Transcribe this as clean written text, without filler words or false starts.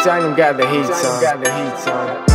It's time to get the heat on.